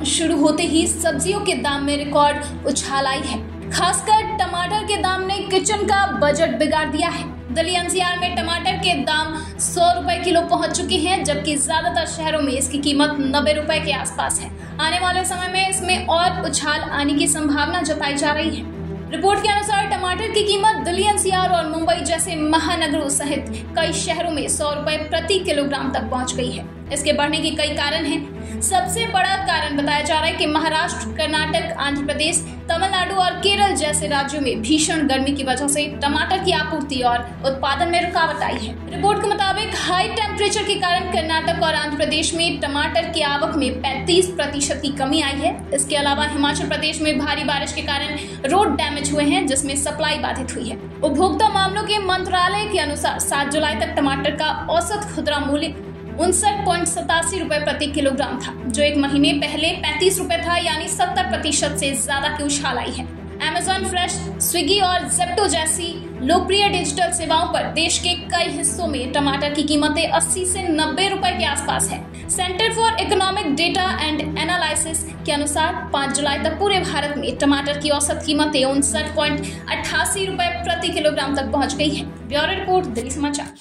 साल शुरू होते ही सब्जियों के दाम में रिकॉर्ड उछाल आई है। खासकर टमाटर के दाम ने किचन का बजट बिगाड़ दिया है। दिल्ली एनसीआर में टमाटर के दाम 100 रुपए किलो पहुंच चुके हैं, जबकि ज्यादातर शहरों में इसकी कीमत 90 रुपए के आसपास है। आने वाले समय में इसमें और उछाल आने की संभावना जताई जा रही है। रिपोर्ट के अनुसार टमाटर की कीमत दिल्ली एनसीआर और मुंबई जैसे महानगरों सहित कई शहरों में 100 रुपए प्रति किलोग्राम तक पहुँच गई है। इसके बढ़ने के कई कारण हैं। सबसे बड़ा कारण बताया जा रहा है कि महाराष्ट्र, कर्नाटक, आंध्र प्रदेश, तमिलनाडु और केरल जैसे राज्यों में भीषण गर्मी की वजह से टमाटर की आपूर्ति और उत्पादन में रुकावट आई है। रिपोर्ट के मुताबिक हाई टेम्परेचर के कारण कर्नाटक और आंध्र प्रदेश में टमाटर की आवक में 35% की कमी आई है। इसके अलावा हिमाचल प्रदेश में भारी बारिश के कारण रोड डैमेज हुए हैं, जिसमें सप्लाई बाधित हुई है। उपभोक्ता मामलों के मंत्रालय के अनुसार 7 जुलाई तक टमाटर का औसत खुदरा मूल्य 59.87 रुपए प्रति किलोग्राम था, जो एक महीने पहले 35 रुपए था, यानी 70% से ज्यादा की उछाल आई है। Amazon Fresh, Swiggy और Zepto जैसी लोकप्रिय डिजिटल सेवाओं पर देश के कई हिस्सों में टमाटर की कीमतें 80 से 90 रुपए के आसपास है। Centre for economic data and analysis के अनुसार 5 जुलाई तक पूरे भारत में टमाटर की औसत कीमतें 59.88 रुपए प्रति किलोग्राम तक पहुँच गयी है। ब्यूरो रिपोर्ट, दिल्ली समाचार।